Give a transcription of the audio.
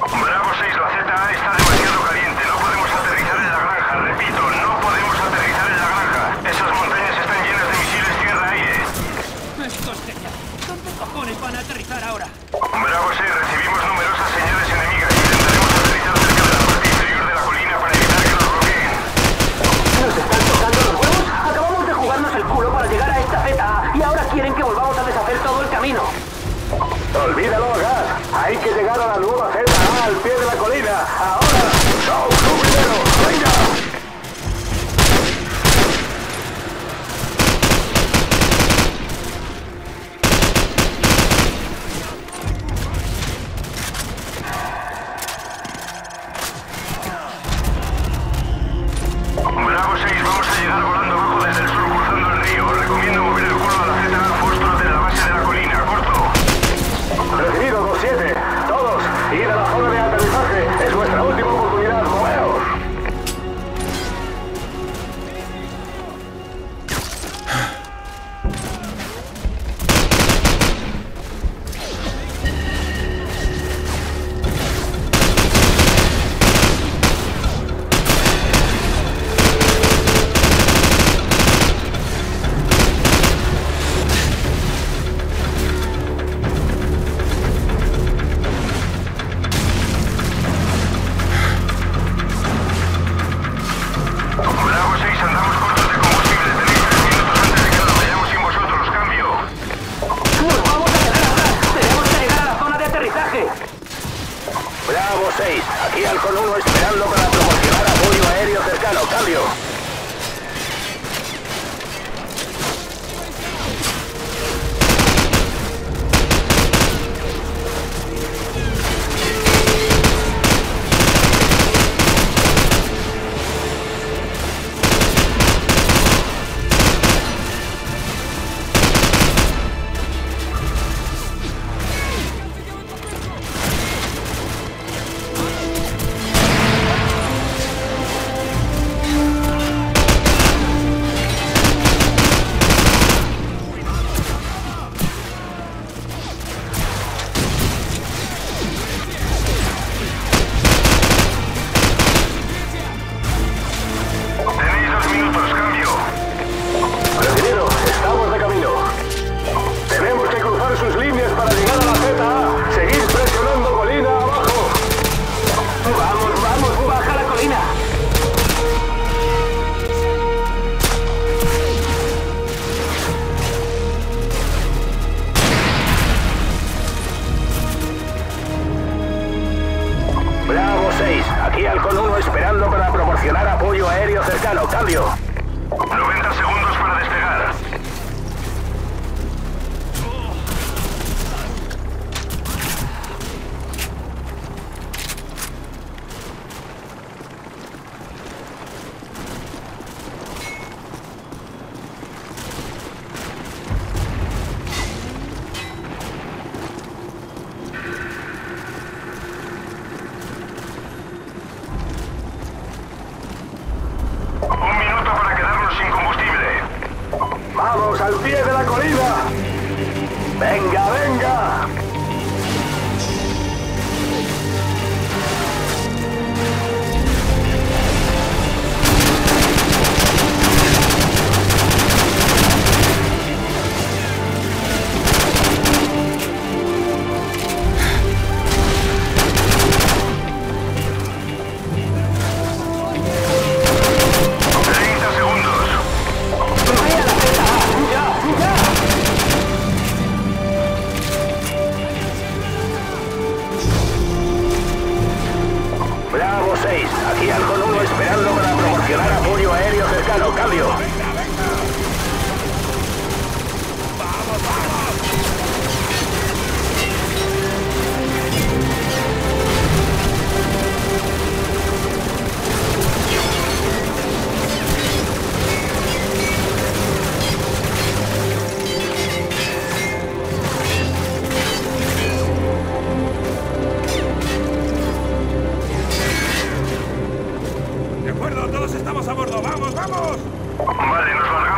Bravo 6, la ZA está demasiado caliente. No podemos aterrizar en la granja. Repito, no podemos aterrizar en la granja. Esas montañas están llenas de misiles tierra-aire. Estos señales. ¿Dónde cojones van a aterrizar ahora? Bravo 6, recibimos numerosas señales enemigas. Intentaremos aterrizar cerca de la parte inferior de la colina para evitar que nos bloqueen. ¿Nos están tocando los huevos? Acabamos de jugarnos el culo para llegar a esta ZA y ahora quieren que volvamos a deshacer todo el camino. Olvídalo, Gas. Hay que llegar a la nueva ZA al pie de la colina. Ahora, show, lo primero, venga. Bravo 6, vamos a llegar volando abajo desde el sur cruzando el río. Recomiendo mover el culo a la ZA justo desde la base de la colina. Recibido 27. Todos, id a la zona de aterrizaje. Es vuestra última oportunidad. ¡Moveos! Bravo 6, aquí Halcón 1 esperando para proporcionar apoyo aéreo cercano. Cambio. Aquí Halcón 1 esperando para proporcionar apoyo aéreo cercano. Cambio. 90 segundos para despegar. ¡Al pie de la colina! ¡Venga, venga! Aquí Halcón 1 esperando para proporcionar apoyo aéreo cercano. Cambio. ¡Venga, venga! ¡Vamos, vamos! ¡Vamos a bordo! ¡Vamos, vamos! Vale, nos largamos.